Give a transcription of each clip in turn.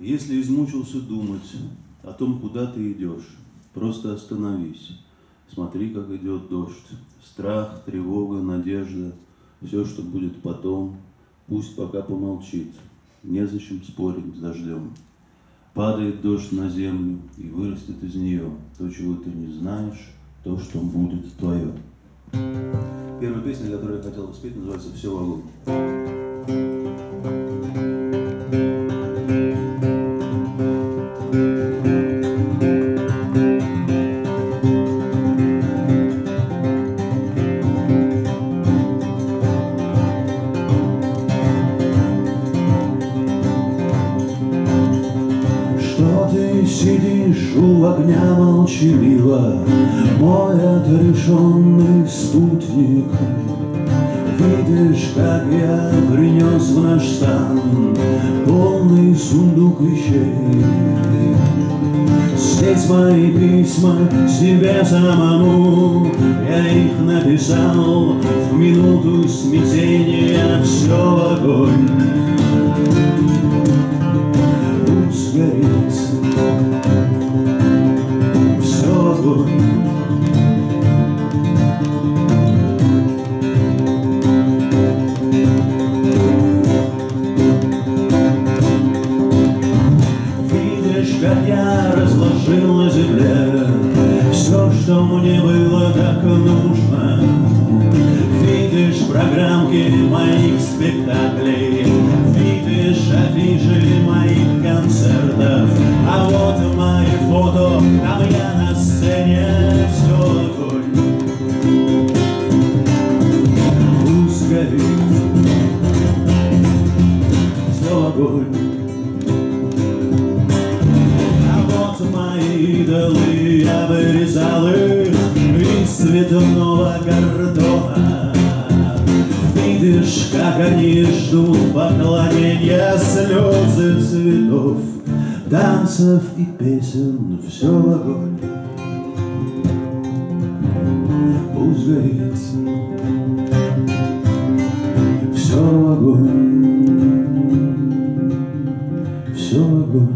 Если измучился думать о том, куда ты идешь, просто остановись. Смотри, как идет дождь. Страх, тревога, надежда, все, что будет потом, пусть пока помолчит. Незачем спорить с дождем. Падает дождь на землю, и вырастет из нее то, чего ты не знаешь, то, что будет твое. Первая песня, которую я хотел бы спеть, называется «Все в огонь». Сидишь у огня молчаливо, мой отрешенный спутник. Видишь, как я принес в наш стан полный сундук вещей. Здесь мои письма себе самому, я их написал в минуту смятения. Все в огонь. Пусть горит. Что мне было так нужно. Видишь программки моих спектаклей, видишь афиши моих концертов, а вот мои фото, там я на сцене. Все огонь. Пусть горит. Все огонь. А вот мои идолы, я вырезал их цветного гордона. Видишь, как они ждут поклонения, слезы цветов, танцев и песен. Все в огонь. Пусть горит. Все в огонь. Все в огонь.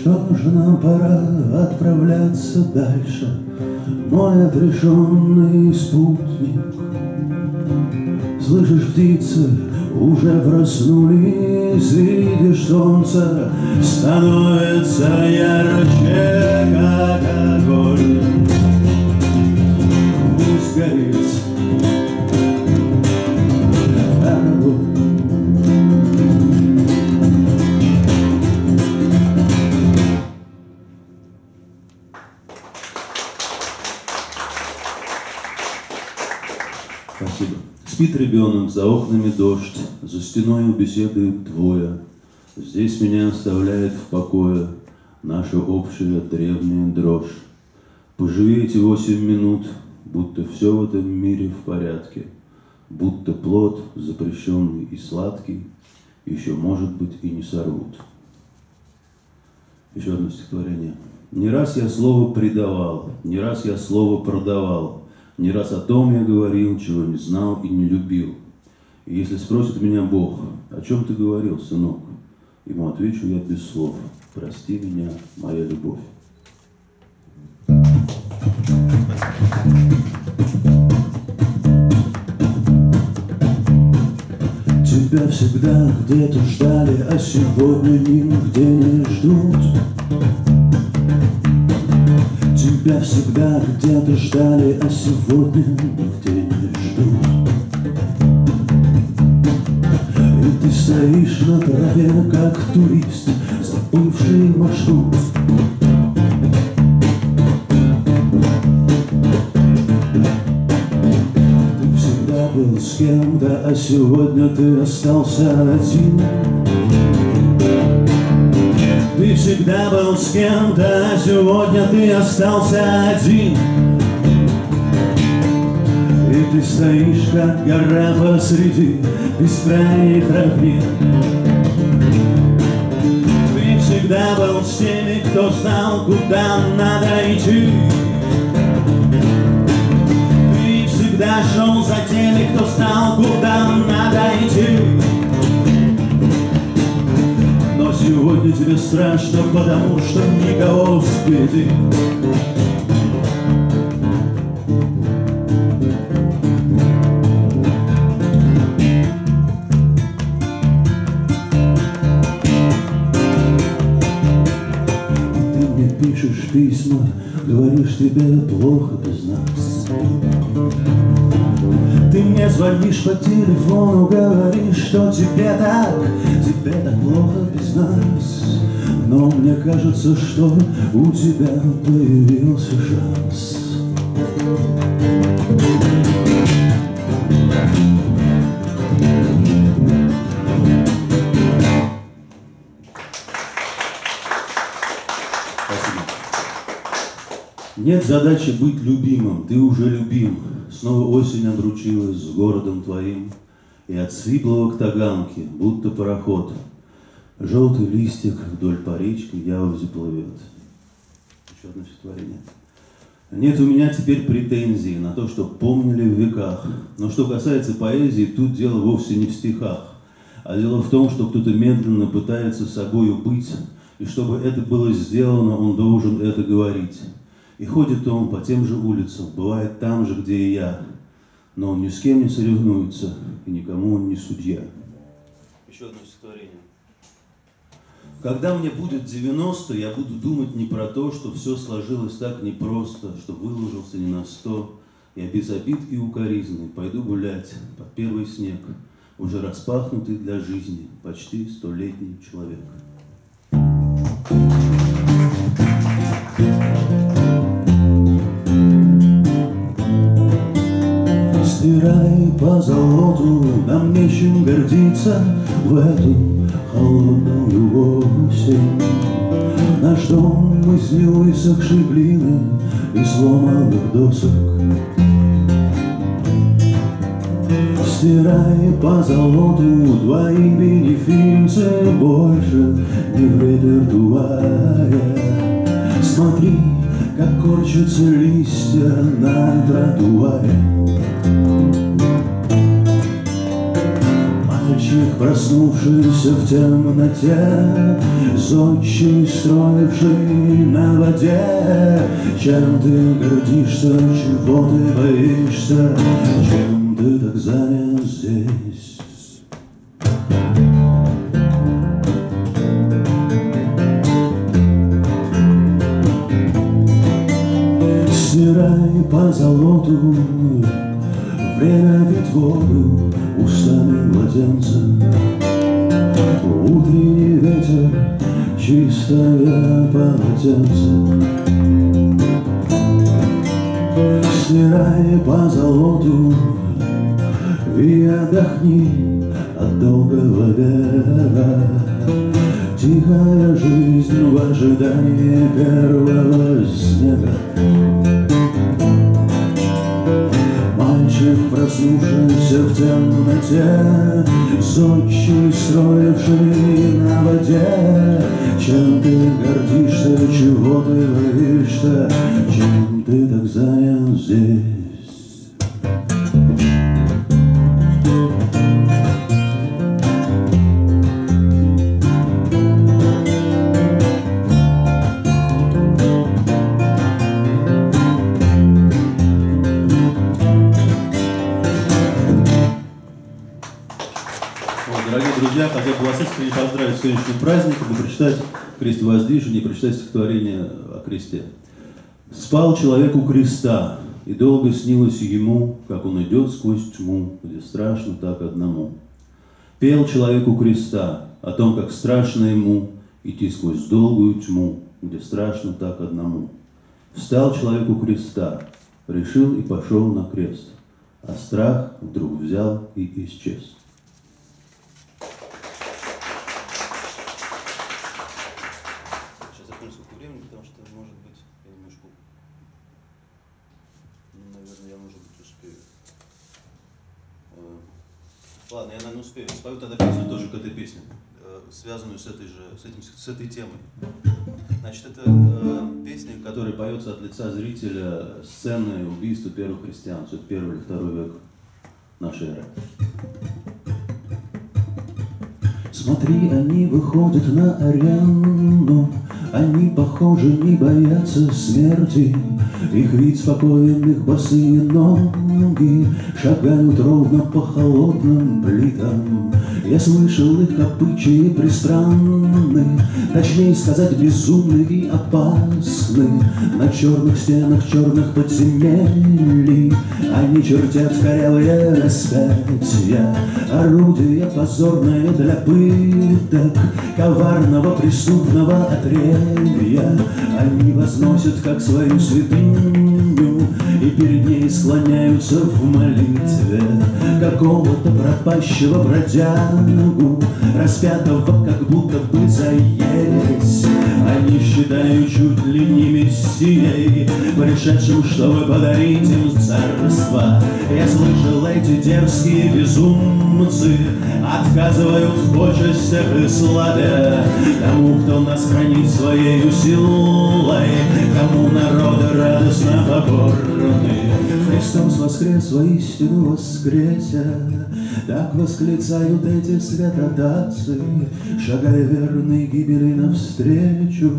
Что же нам пора отправляться дальше, мой отрешенный спутник? Слышишь, птицы уже проснулись, видишь, солнце становится ярче, как огонь. Пусть горит. Спит ребенок, за окнами дождь, за стеною беседуют двое. Здесь меня оставляет в покое наша общая древняя дрожь. Поживи эти 8 минут, будто все в этом мире в порядке, будто плод, запрещенный и сладкий, еще, может быть, и не сорвут. Еще одно стихотворение. Не раз я слово предавал, не раз я слово продавал, не раз о том я говорил, чего не знал и не любил. И если спросит меня Бог, о чем ты говорил, сынок, ему отвечу я без слов: прости меня, моя любовь. Тебя всегда где-то ждали, а сегодня нигде не ждут. Тебя всегда где-то ждали, а сегодня нигде не ждут. И ты стоишь на траве, как турист, забывший маршрут. Ты всегда был с кем-то, а сегодня ты остался один. Ты всегда был с кем-то, а сегодня ты остался один. И ты стоишь, как гора посреди бескрайних равнин. Ты всегда был с теми, кто знал, куда надо идти. Ты всегда шел за теми, кто страшно, потому что никого впереди. Ты мне пишешь письма, говоришь, тебе плохо без нас. Ты мне звонишь по телефону, говоришь, что тебе так плохо без нас. Но мне кажется, что у тебя появился шанс. Спасибо. Нет задачи быть любимым, ты уже любим. Снова осень обручилась с городом твоим, и от Свиблова к Таганке, будто пароход, желтый листик вдоль по речке Яузе плывет. Еще одно стихотворение. Нет у меня теперь претензий на то, что помнили в веках. Но что касается поэзии, тут дело вовсе не в стихах, а дело в том, что кто-то медленно пытается собою быть, и чтобы это было сделано, он должен это говорить. И ходит он по тем же улицам, бывает там же, где и я, но он ни с кем не соревнуется, и никому он не судья. Еще одно стихотворение. Когда мне будет 90, я буду думать не про то, что все сложилось так непросто, что выложился не на 100. Я без обид и укоризны пойду гулять под первый снег, уже распахнутый для жизни, почти столетний человек. Стирай позолоту, нам нечем гордиться в эту холодную осень. Наш дом мы с невысохшей глины и сломанных досок. Стирай позолоту, твои бенефисы больше не вредертувая. Смотри, как корчатся листья на тротуаре. Мальчик, проснувшийся в темноте, зодчий, строивший на воде. Чем ты гордишься, чего ты боишься, чем ты так занят здесь? Стирай позолоту, время пить воду устами младенца. Утренний ветер, чистое полотенце. Стирай позолоту и отдохни от долгого века. Тихая жизнь в ожидании первого снега. Проснувшийся в темноте, зодчий, строивший на воде. Чем ты гордишься, чего ты боишься, чем ты так занят здесь? Друзья, хотел бы вас искренне поздравить с сегодняшним праздником и прочитать крестовоздвижение, прочитать стихотворение о кресте. «Спал человек у креста, и долго снилось ему, как он идет сквозь тьму, где страшно так одному. Пел человек у креста о том, как страшно ему идти сквозь долгую тьму, где страшно так одному. Встал человек у креста, решил и пошел на крест, а страх вдруг взял и исчез». Ладно, я, наверное, успею. Спою тогда песню тоже к этой песне, связанную с этой темой. Значит, это песня, которая поется от лица зрителя сцены убийства первых христиан. Все первый или второй век нашей эры. Смотри, они выходят на арену, они, похоже, не боятся смерти. Их вид спокоен, их босые ноги шагают ровно по холодным плитам. Я слышал их копычие пристранны, точнее сказать, безумны и опасны. На черных стенах черных подземелий они чертят корявые распятия, орудия позорные для пыток, коварного преступного отребья. Они возносят как свою святыню и перед ней склоняются в молитве какого-то пропащего бродягу, распятого как будто бы за ересь. Они считают чуть ли не мессией, пришедшим, чтобы подарить им царство. Я слышал, эти дерзкие безумцы отказывают в почестях и славе тому, кто нас хранит своею силой, кому народы радостно покорны. Христос воскрес, воистину воскресе, так восклицают эти святотатцы, шагая верной гибели навстречу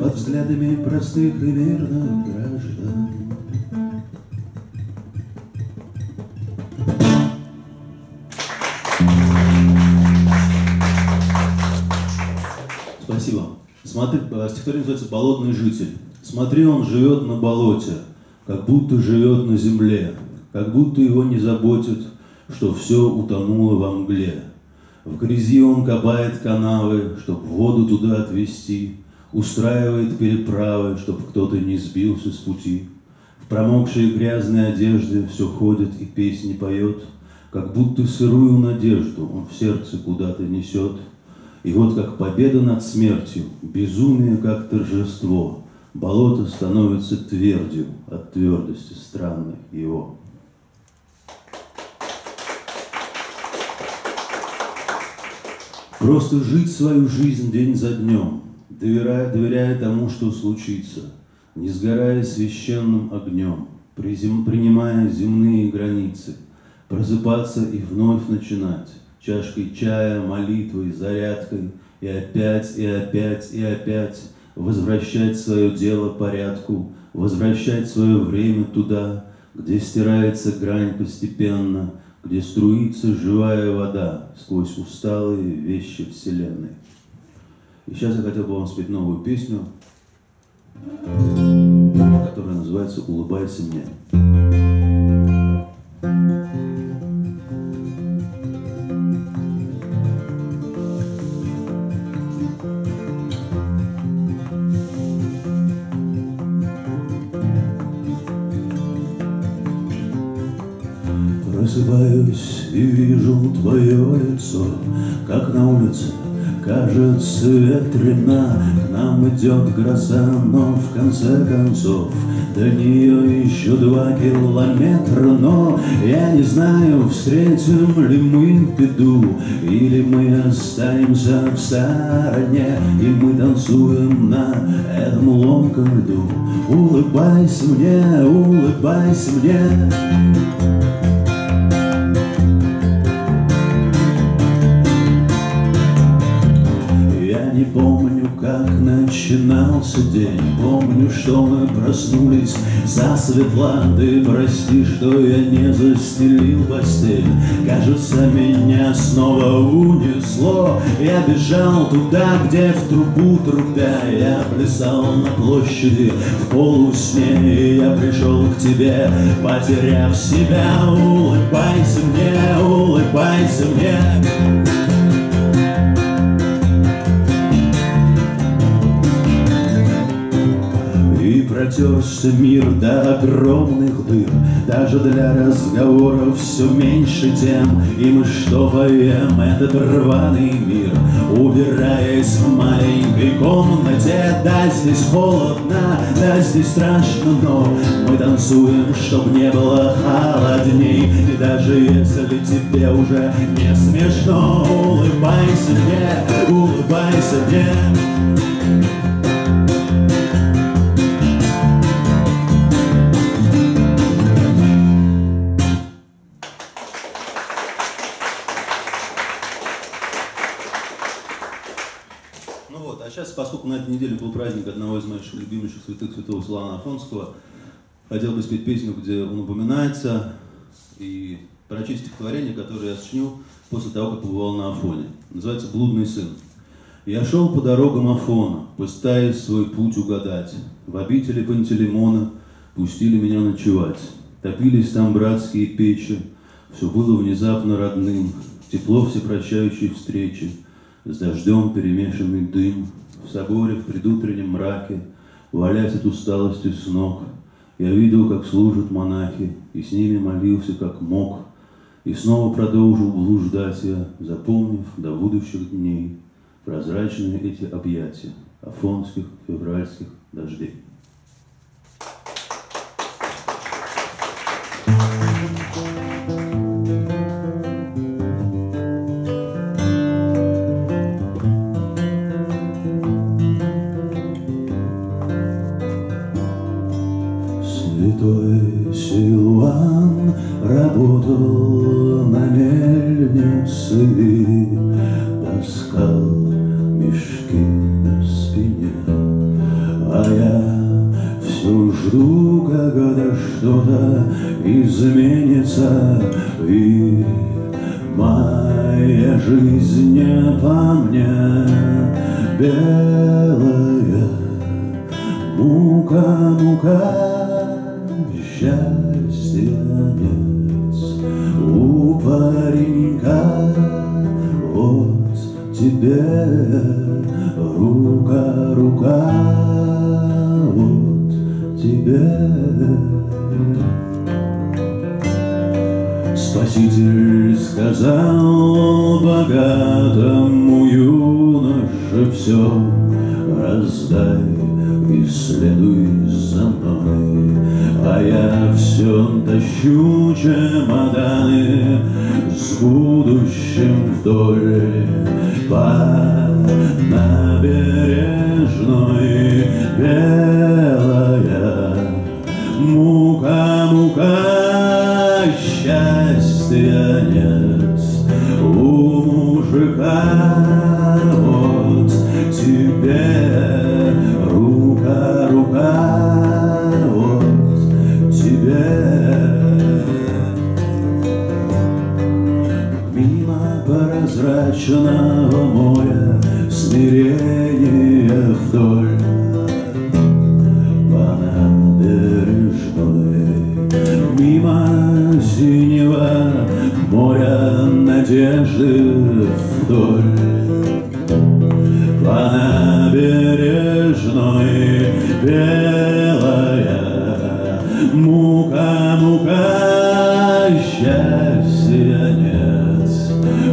под взглядами простых и мирных граждан. Спасибо. Смотри, стихотворение называется «Болотный житель». Смотри, он живет на болоте, как будто живет на земле, как будто его не заботит, что все утонуло во мгле. В грязи он копает канавы, чтоб воду туда отвезти, устраивает переправы, чтоб кто-то не сбился с пути. В промокшей грязной одежде все ходит и песни поет, как будто сырую надежду он в сердце куда-то несет. И вот как победа над смертью, безумие как торжество, болото становится твердью от твердости странных его. Просто жить свою жизнь день за днем, доверяя тому, что случится, не сгорая священным огнем, принимая земные границы, просыпаться и вновь начинать, чашкой чая, молитвой, зарядкой, и опять, и опять, и опять, возвращать свое дело порядку, возвращать свое время туда, где стирается грань постепенно, где струится живая вода сквозь усталые вещи Вселенной. И сейчас я хотел бы вам спеть новую песню, которая называется «Улыбайся мне». Просыпаюсь и вижу твое лицо, как на улице, кажется, ветрена. К нам идет гроза, но в конце концов до нее еще 2 километра. Но я не знаю, встретим ли мы беду, или мы останемся в стороне, и мы танцуем на этом ломком льду. Улыбайся мне, улыбайся мне. Помню, как начинался день, помню, что мы проснулись засветла. Ты прости, что я не застелил постель. Кажется, меня снова унесло. Я бежал туда, где в трубу трубя. Я плясал на площади в полусне, и я пришел к тебе, потеряв себя. Улыбайся мне, улыбайся мне. Протерся мир до огромных дыр, даже для разговоров все меньше тем. И мы что поем этот рваный мир, убираясь в маленькой комнате. Да, здесь холодно, да, здесь страшно, но мы танцуем, чтоб не было холодней. И даже если тебе уже не смешно, улыбайся мне. сейчас, поскольку на этой неделе был праздник одного из моих любимейших святых, святого Силуана Афонского, хотел бы спеть песню, где он упоминается, и прочесть стихотворение, которое я сочинил после того, как побывал на Афоне. Называется «Блудный сын». «Я шел по дорогам Афона, пытаясь свой путь угадать. В обители Пантелеймона пустили меня ночевать. Топились там братские печи, все было внезапно родным. Тепло всепрощающей встречи, с дождем перемешанный дым. В соборе в предутреннем мраке, валясь от усталости с ног, я видел, как служат монахи, и с ними молился, как мог. И снова продолжил блуждать я, запомнив до будущих дней прозрачные эти объятия афонских февральских дождей». Святой Силуан работал на мельнице и таскал мешки на спине, а я все жду, когда что-то изменится, и моя жизнь не по мне белая мука, мука. Счастья нет у паренька, вот тебе рука, рука, вот тебе. Спаситель сказал богатому юноше: все раздай и следуй за мной. А я все тащу чемоданы с будущим вдоль по набережной. Белая мука, мука, счастья нет у мужика, вот тебе. Рука, рука, вот тебе. Мимо прозрачного моря смирение вдоль по набережной, мимо синего моря надежды вдоль по набережной. Белая мука, мука, счастья нет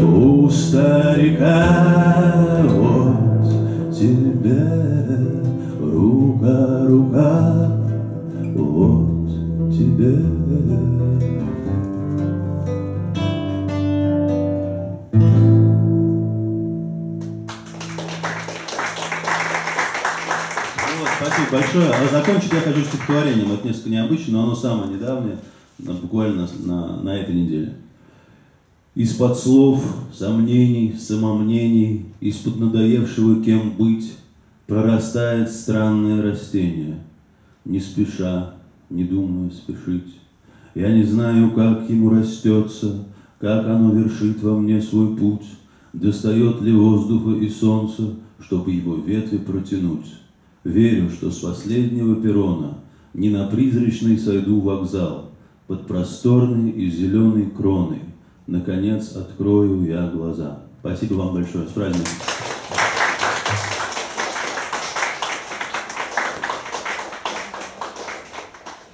у старика, вот тебе. Рука, рука, вот тебе. Спасибо большое. А закончить я хочу стихотворением. Это несколько необычно, но оно самое недавнее, буквально на этой неделе. Из-под слов, сомнений, самомнений, из-под надоевшего кем быть, прорастает странное растение. Не спеша, не думая спешить. Я не знаю, как ему растется, как оно вершит во мне свой путь, достает ли воздуха и солнца, чтобы его ветви протянуть. Верю, что с последнего перрона не на призрачный сойду вокзал, под просторной и зеленой кроной наконец открою я глаза. Спасибо вам большое. С праздником.